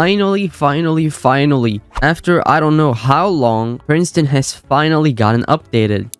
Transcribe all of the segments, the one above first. Finally, after I don't know how long, Princeton has finally gotten updated.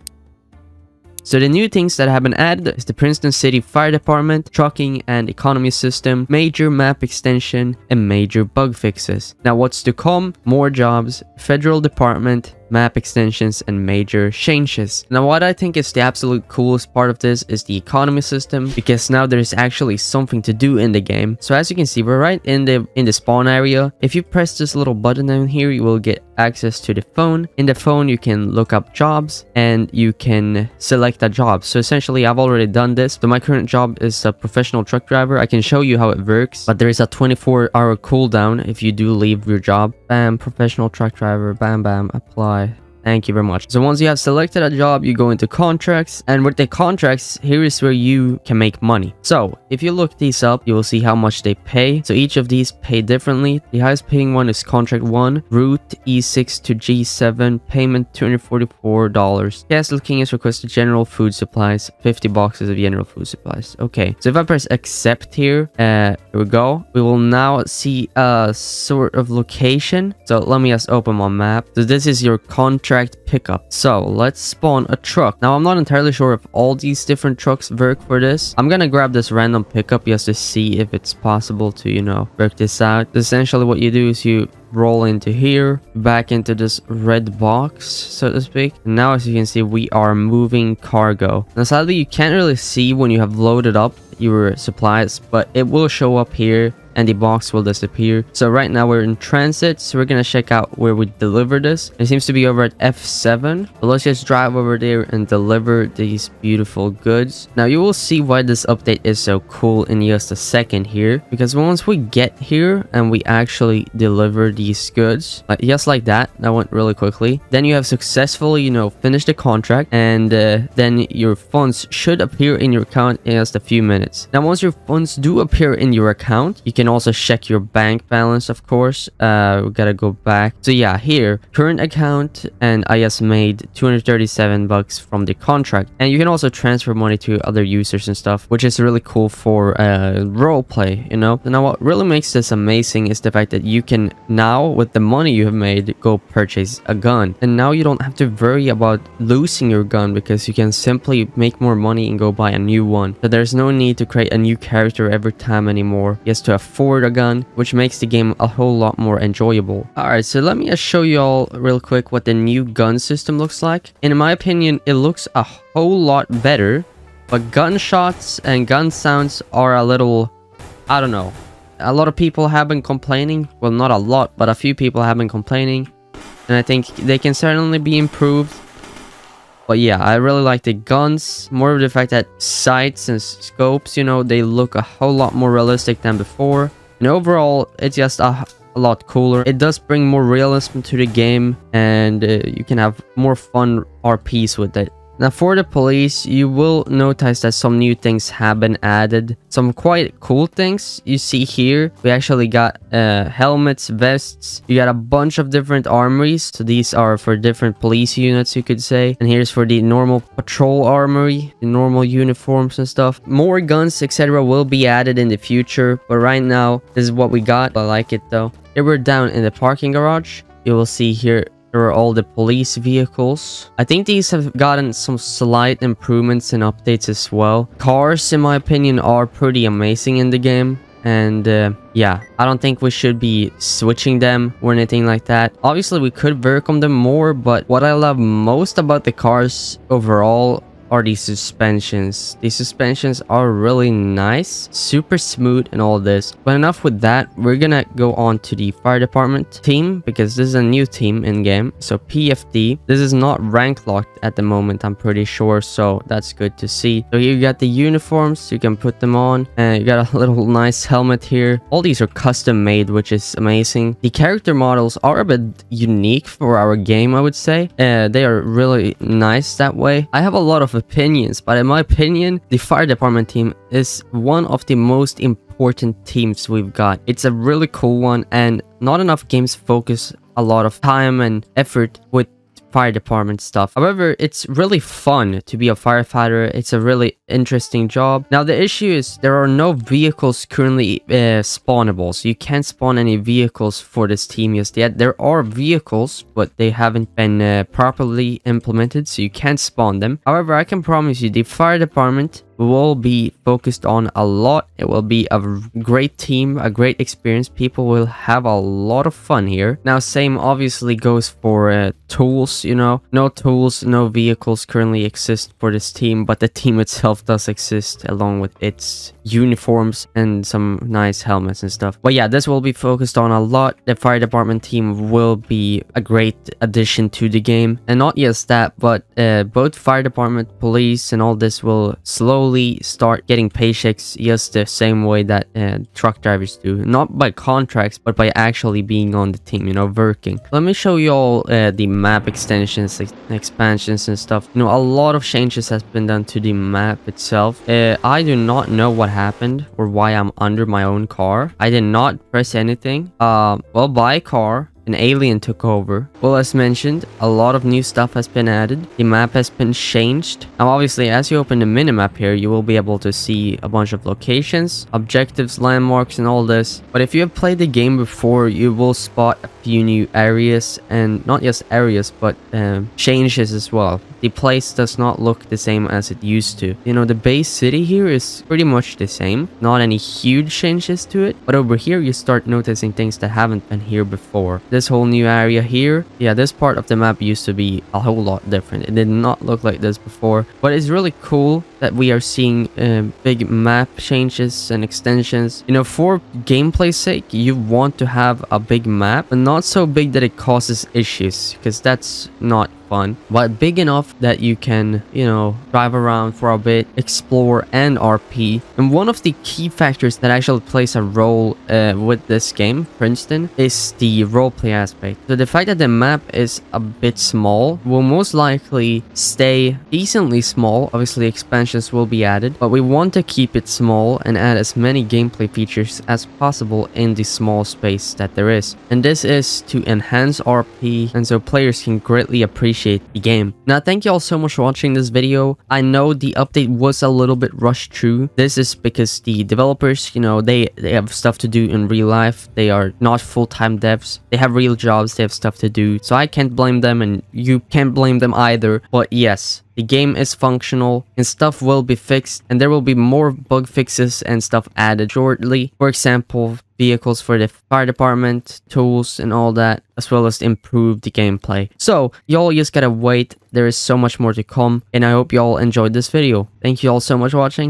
So the new things that have been added is the Princeton City Fire Department, trucking and economy system, major map extension, and major bug fixes. Now what's to come? More jobs, federal department, map extensions, and major changes. Now what I think is the absolute coolest part of this is the economy system, because now there's actually something to do in the game. So as you can see, we're right in the spawn area. If you press this little button down here, you will get access to the phone. In the phone, you can look up jobs and you can select a job. So essentially, I've already done this. So my current job is a professional truck driver. I can show you how it works, but there is a 24-hour cooldown if you do leave your job. Bam, professional truck driver, bam, bam, apply. Thank you very much. So once you have selected a job, you go into contracts, and with the contracts, here is where you can make money. So if you look these up, you will see how much they pay. So each of these pay differently. The highest paying one is contract 1, route E6 to G7, payment $244. Castle King has requested general food supplies, 50 boxes of general food supplies. Okay, so if I press accept here, here we go. We will now see a sort of location. So let me just open my map. So this is your contract pickup. So let's spawn a truck. Now I'm not entirely sure if all these different trucks work for this. I'm gonna grab this random pickup just to see if it's possible to, you know, work this out. Essentially what you do is you roll into here, back into this red box, so to speak. And now as you can see, we are moving cargo. Now sadly you can't really see when you have loaded up your supplies, but it will show up here and the box will disappear. So right now we're in transit, so we're gonna check out where we deliver this. It seems to be over at F7, but let's just drive over there and deliver these beautiful goods. Now you will see why this update is so cool in just a second here, because once we get here and we actually deliver these goods, like just like that went really quickly, then you have successfully, you know, finished the contract, and then your funds should appear in your account in just a few minutes. Now once your funds do appear in your account, you can also check your bank balance, of course. We gotta go back. So yeah, here, current account, and I just made 237 bucks from the contract. And you can also transfer money to other users and stuff, which is really cool for role play, you know. Now what really makes this amazing is the fact that you can now, with the money you have made, go purchase a gun, and now you don't have to worry about losing your gun, because you can simply make more money and go buy a new one. So there's no need to create a new character every time anymore, just to afford a gun, which makes the game a whole lot more enjoyable. Alright, so let me just show you all real quick what the new gun system looks like. And in my opinion, it looks a whole lot better, but gunshots and gun sounds are a little, I don't know. A lot of people have been complaining. Well, not a lot, but a few people have been complaining. And I think they can certainly be improved. But yeah, I really like the guns, more of the fact that sights and scopes, you know, they look a whole lot more realistic than before. And overall, it's just a lot cooler. It does bring more realism to the game, and you can have more fun RPs with it. Now for the police, you will notice that some new things have been added. Some quite cool things you see here. We actually got helmets, vests. You got a bunch of different armories. So these are for different police units, you could say. And here's for the normal patrol armory, the normal uniforms and stuff. More guns, etc. will be added in the future. But right now, this is what we got. I like it though. Here we're down in the parking garage. You will see here are all the police vehicles. I think these have gotten some slight improvements and updates as well. Cars, in my opinion, are pretty amazing in the game, and yeah, I don't think we should be switching them or anything like that. Obviously we could work on them more, but what I love most about the cars overall are these suspensions. These suspensions are really nice, super smooth and all this. But enough with that, we're gonna go on to the fire department team, because this is a new team in game. So PFD, this is not rank locked at the moment, I'm pretty sure, so that's good to see. So you got the uniforms, you can put them on, and you got a little nice helmet here. All these are custom made, which is amazing. The character models are a bit unique for our game, I would say. They are really nice that way. I have a lot of opinions, but in my opinion, the fire department team is one of the most important teams we've got. It's a really cool one, and not enough games focus a lot of time and effort with fire department stuff. However, it's really fun to be a firefighter. It's a really interesting job. Now, the issue is there are no vehicles currently spawnable, so you can't spawn any vehicles for this team just yet. There are vehicles, but they haven't been properly implemented, so you can't spawn them. However, I can promise you the fire department will be focused on a lot. It will be a great team, a great experience. People will have a lot of fun here. Now, same obviously goes for tools, you know. No tools, no vehicles currently exist for this team, but the team itself does exist along with its uniforms and some nice helmets and stuff. But yeah, this will be focused on a lot. The fire department team will be a great addition to the game. And not just that, but both fire department, police, and all this will slowly start getting paychecks just the same way that truck drivers do, not by contracts but by actually being on the team, you know, working. Let me show you all the map extensions, expansions and stuff. You know, a lot of changes has been done to the map itself. I do not know what happened or why I'm under my own car. I did not press anything. Well, buy car. An alien took over. Well, as mentioned, a lot of new stuff has been added. The map has been changed. Now, obviously, as you open the minimap here, you will be able to see a bunch of locations, objectives, landmarks, and all this. But if you have played the game before, you will spot a few new areas, and not just areas, but changes as well. The place does not look the same as it used to. You know, the base city here is pretty much the same. Not any huge changes to it. But over here, you start noticing things that haven't been here before. This whole new area here, yeah, this part of the map used to be a whole lot different. It did not look like this before, but it's really cool that we are seeing big map changes and extensions. You know, for gameplay's sake, you want to have a big map, but not so big that it causes issues, because that's not fun, but big enough that you can, you know, drive around for a bit, explore, and RP. And one of the key factors that actually plays a role with this game, Princeton, is the roleplay aspect. So the fact that the map is a bit small will most likely stay decently small. Obviously, expansions will be added, but we want to keep it small and add as many gameplay features as possible in the small space that there is. And this is to enhance RP, and so players can greatly appreciate the game. Now, thank you all so much for watching this video. I know the update was a little bit rushed through. This is because the developers, you know, they have stuff to do in real life. They are not full-time devs. They have real jobs. They have stuff to do. So I can't blame them, and you can't blame them either. But yes, the game is functional and stuff will be fixed, and there will be more bug fixes and stuff added shortly. For example, vehicles for the fire department, tools and all that, as well as improve the gameplay. So y'all just gotta wait. There is so much more to come, and I hope y'all enjoyed this video. Thank you all so much for watching.